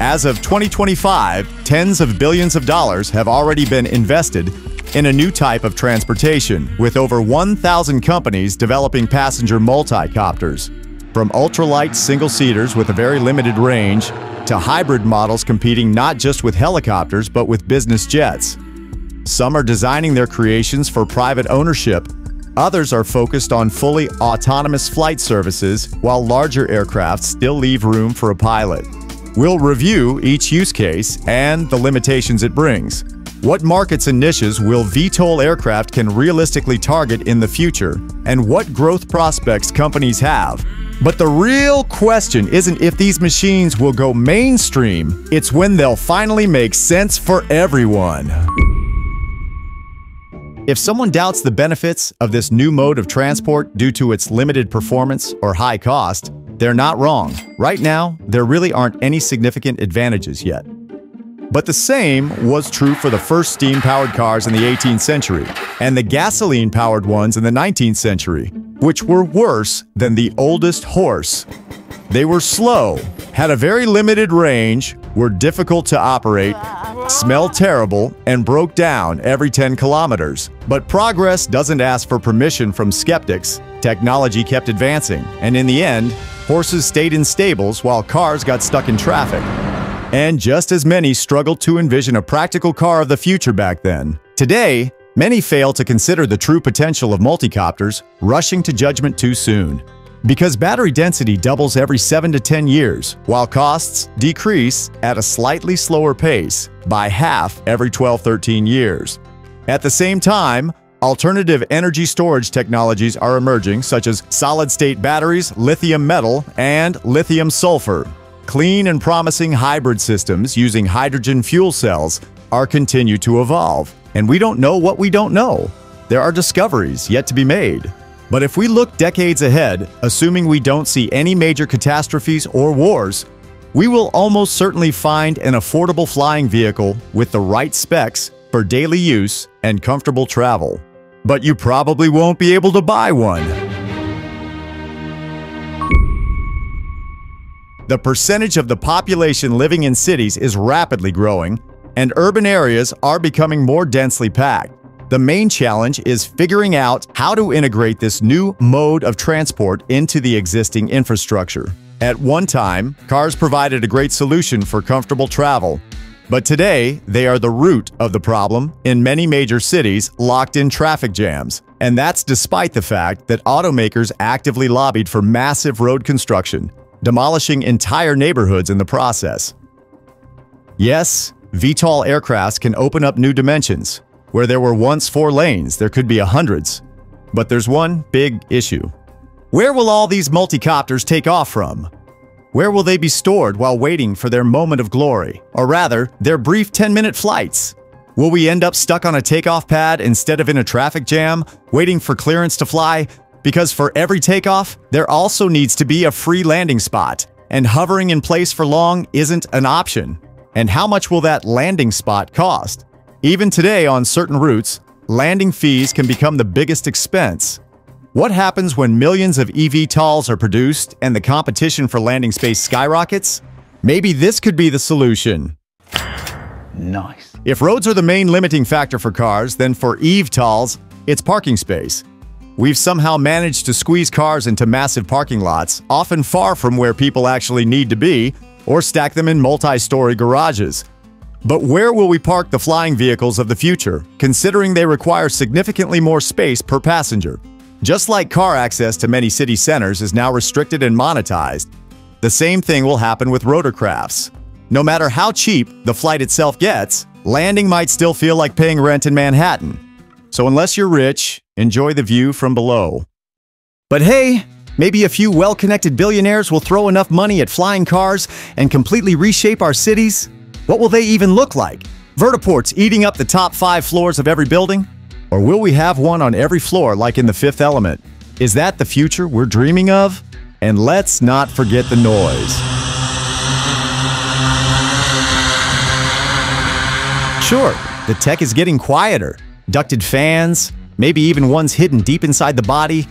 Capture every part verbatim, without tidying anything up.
As of twenty twenty-five, tens of billions of dollars have already been invested in a new type of transportation, with over one thousand companies developing passenger multi-copters. From ultralight single-seaters with a very limited range to hybrid models competing not just with helicopters but with business jets. Some are designing their creations for private ownership. Others are focused on fully autonomous flight services, while larger aircraft still leave room for a pilot. We'll review each use case and the limitations it brings. What markets and niches will V TOL aircraft can realistically target in the future, and what growth prospects companies have? But the real question isn't if these machines will go mainstream, it's when they'll finally make sense for everyone. If someone doubts the benefits of this new mode of transport due to its limited performance or high cost, they're not wrong. Right now, there really aren't any significant advantages yet. But the same was true for the first steam-powered cars in the eighteenth century and the gasoline-powered ones in the nineteenth century, which were worse than the oldest horse. They were slow, had a very limited range, were difficult to operate, smelled terrible, and broke down every ten kilometers. But progress doesn't ask for permission from skeptics. Technology kept advancing, and in the end, horses stayed in stables while cars got stuck in traffic. And just as many struggled to envision a practical car of the future back then, today, many fail to consider the true potential of multicopters, rushing to judgment too soon. Because battery density doubles every seven to ten years, while costs decrease at a slightly slower pace by half every twelve to thirteen years. At the same time, alternative energy storage technologies are emerging, such as solid-state batteries, lithium metal, and lithium sulfur. Clean and promising hybrid systems using hydrogen fuel cells are continue to evolve, and we don't know what we don't know. There are discoveries yet to be made. But if we look decades ahead, assuming we don't see any major catastrophes or wars, we will almost certainly find an affordable flying vehicle with the right specs for daily use and comfortable travel. But you probably won't be able to buy one. The percentage of the population living in cities is rapidly growing, and urban areas are becoming more densely packed. The main challenge is figuring out how to integrate this new mode of transport into the existing infrastructure. At one time, cars provided a great solution for comfortable travel, but today they are the root of the problem in many major cities locked in traffic jams. And that's despite the fact that automakers actively lobbied for massive road construction, demolishing entire neighborhoods in the process. Yes, V TOL aircrafts can open up new dimensions. Where there were once four lanes, there could be a hundreds. But there's one big issue. Where will all these multicopters take off from? Where will they be stored while waiting for their moment of glory? Or rather, their brief ten-minute flights? Will we end up stuck on a takeoff pad instead of in a traffic jam, waiting for clearance to fly? Because for every takeoff, there also needs to be a free landing spot, and hovering in place for long isn't an option. And how much will that landing spot cost? Even today on certain routes, landing fees can become the biggest expense. What happens when millions of e V TOLs are produced and the competition for landing space skyrockets? Maybe this could be the solution. Nice. If roads are the main limiting factor for cars, then for e V TOLs, it's parking space. We've somehow managed to squeeze cars into massive parking lots, often far from where people actually need to be, or stack them in multi-story garages. But where will we park the flying vehicles of the future, considering they require significantly more space per passenger? Just like car access to many city centers is now restricted and monetized, the same thing will happen with rotorcrafts. No matter how cheap the flight itself gets, landing might still feel like paying rent in Manhattan. So unless you're rich, enjoy the view from below. But hey, maybe a few well-connected billionaires will throw enough money at flying cars and completely reshape our cities. What will they even look like? Vertiports eating up the top five floors of every building? Or will we have one on every floor like in The Fifth Element? Is that the future we're dreaming of? And let's not forget the noise. Sure, the tech is getting quieter. Ducted fans, maybe even ones hidden deep inside the body,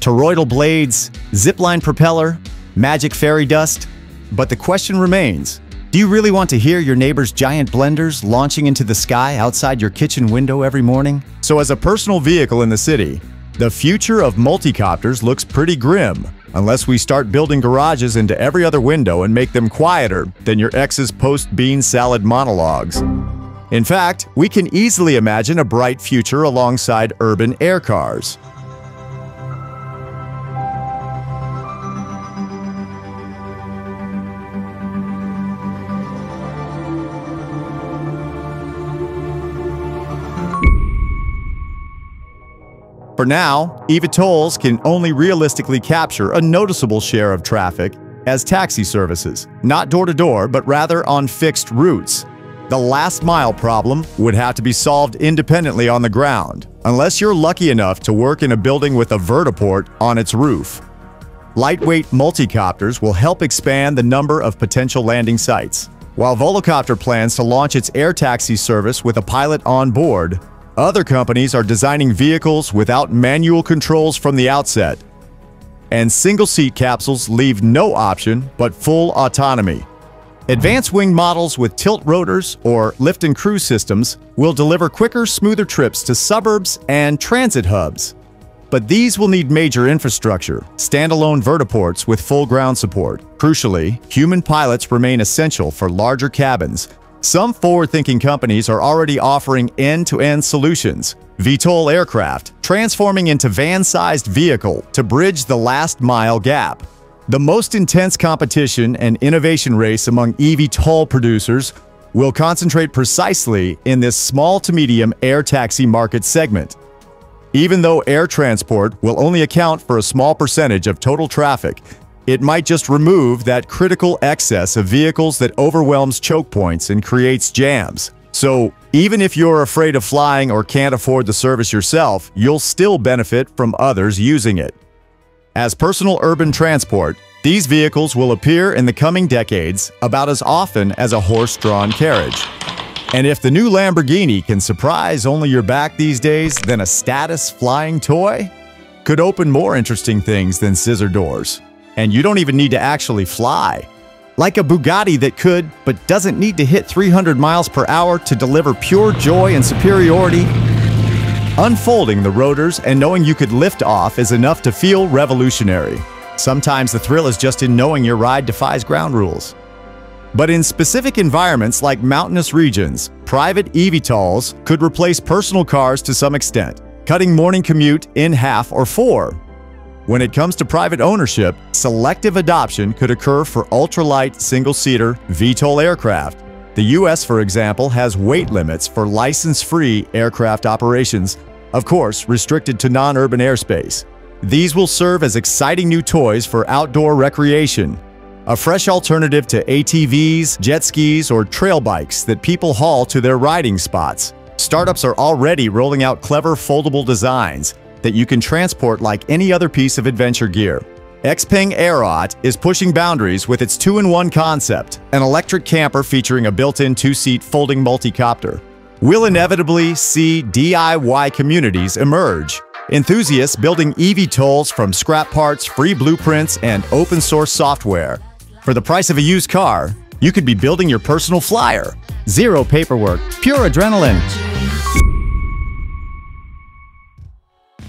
toroidal blades, zipline propeller, magic fairy dust. But the question remains, Do you really want to hear your neighbor's giant blenders launching into the sky outside your kitchen window every morning? So as a personal vehicle in the city, the future of multicopters looks pretty grim, unless we start building garages into every other window and make them quieter than your ex's post-bean salad monologues. In fact, we can easily imagine a bright future alongside urban air cars. For now, eVTOLs can only realistically capture a noticeable share of traffic as taxi services, not door-to-door, but rather on fixed routes. The last mile problem would have to be solved independently on the ground, unless you're lucky enough to work in a building with a vertiport on its roof. Lightweight multicopters will help expand the number of potential landing sites. While Volocopter plans to launch its air taxi service with a pilot on board, other companies are designing vehicles without manual controls from the outset, and single-seat capsules leave no option but full autonomy. Advanced wing models with tilt rotors or lift-and-cruise systems will deliver quicker, smoother trips to suburbs and transit hubs. But these will need major infrastructure, standalone vertiports with full ground support. Crucially, human pilots remain essential for larger cabins. Some forward-thinking companies are already offering end-to-end solutions. V TOL aircraft, transforming into van-sized vehicle to bridge the last-mile gap. The most intense competition and innovation race among eVTOL producers will concentrate precisely in this small-to-medium air taxi market segment. Even though air transport will only account for a small percentage of total traffic, it might just remove that critical excess of vehicles that overwhelms choke points and creates jams. So, even if you're afraid of flying or can't afford the service yourself, you'll still benefit from others using it. As personal urban transport, these vehicles will appear in the coming decades about as often as a horse-drawn carriage. And if the new Lamborghini can surprise only your back these days, then a status flying toy could open more interesting things than scissor doors. And you don't even need to actually fly. Like a Bugatti that could, but doesn't need to hit three hundred miles per hour to deliver pure joy and superiority, unfolding the rotors and knowing you could lift off is enough to feel revolutionary. Sometimes the thrill is just in knowing your ride defies ground rules. But in specific environments like mountainous regions, private eVTOLs could replace personal cars to some extent, cutting morning commute in half or four. When it comes to private ownership, selective adoption could occur for ultralight single-seater V TOL aircraft. The U S, for example, has weight limits for license-free aircraft operations, of course, restricted to non-urban airspace. These will serve as exciting new toys for outdoor recreation, a fresh alternative to A T Vs, jet skis, or trail bikes that people haul to their riding spots. Startups are already rolling out clever foldable designs that you can transport like any other piece of adventure gear. Xpeng Aerot is pushing boundaries with its two-in-one concept, an electric camper featuring a built-in two-seat folding multicopter. We'll inevitably see D I Y communities emerge, enthusiasts building eVTOLs from scrap parts, free blueprints, and open-source software. For the price of a used car, you could be building your personal flyer. Zero paperwork, pure adrenaline.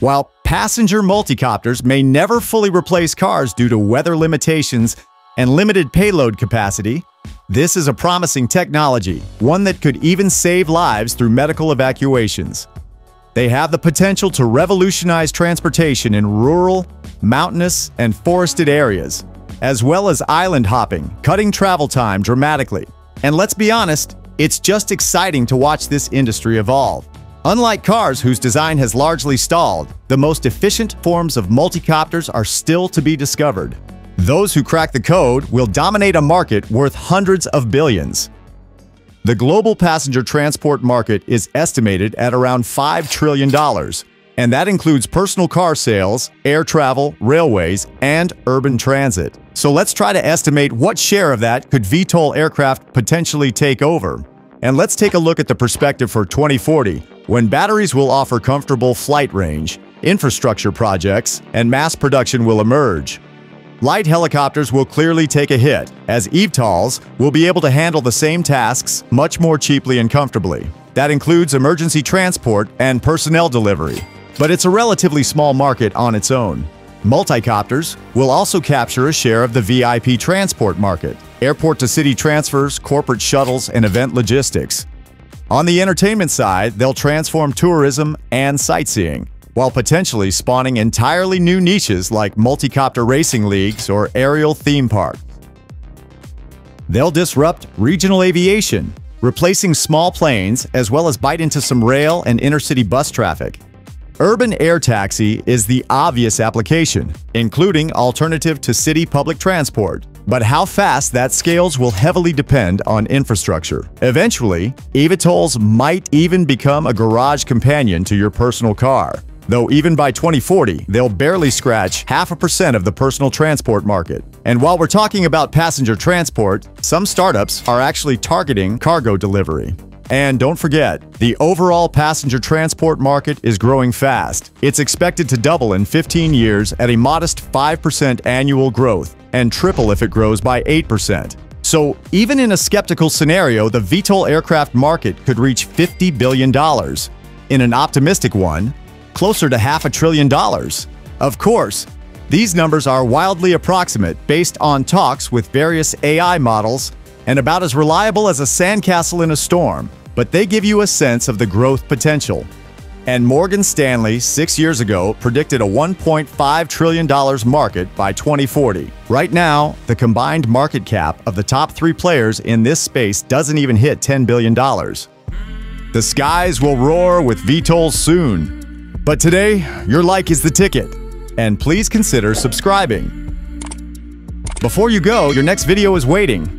While passenger multicopters may never fully replace cars due to weather limitations and limited payload capacity, this is a promising technology, one that could even save lives through medical evacuations. They have the potential to revolutionize transportation in rural, mountainous, and forested areas, as well as island hopping, cutting travel time dramatically. And let's be honest, it's just exciting to watch this industry evolve. Unlike cars, whose design has largely stalled, the most efficient forms of multicopters are still to be discovered. Those who crack the code will dominate a market worth hundreds of billions. The global passenger transport market is estimated at around five trillion dollars, and that includes personal car sales, air travel, railways, and urban transit. So let's try to estimate what share of that could V TOL aircraft potentially take over. And let's take a look at the perspective for twenty forty, when batteries will offer comfortable flight range, infrastructure projects, and mass production will emerge. Light helicopters will clearly take a hit, as eVTOLs will be able to handle the same tasks much more cheaply and comfortably. That includes emergency transport and personnel delivery, but it's a relatively small market on its own. Multicopters will also capture a share of the V I P transport market, airport-to-city transfers, corporate shuttles, and event logistics. On the entertainment side, they'll transform tourism and sightseeing, while potentially spawning entirely new niches like multicopter racing leagues or aerial theme parks. They'll disrupt regional aviation, replacing small planes as well as bite into some rail and intercity bus traffic. Urban air taxi is the obvious application, including alternative to city public transport. But how fast that scales will heavily depend on infrastructure. Eventually, eVTOLs might even become a garage companion to your personal car, though even by twenty forty, they'll barely scratch half a percent of the personal transport market. And while we're talking about passenger transport, some startups are actually targeting cargo delivery. And don't forget, the overall passenger transport market is growing fast. It's expected to double in fifteen years at a modest five percent annual growth, and triple if it grows by eight percent. So even in a skeptical scenario, the V TOL aircraft market could reach fifty billion dollars. In an optimistic one, closer to half a trillion dollars. Of course, these numbers are wildly approximate based on talks with various A I models and about as reliable as a sandcastle in a storm. But they give you a sense of the growth potential. And Morgan Stanley, six years ago, predicted a one point five trillion dollars market by twenty forty. Right now, the combined market cap of the top three players in this space doesn't even hit ten billion dollars. The skies will roar with V TOLs soon. But today, your like is the ticket. And please consider subscribing. Before you go, your next video is waiting.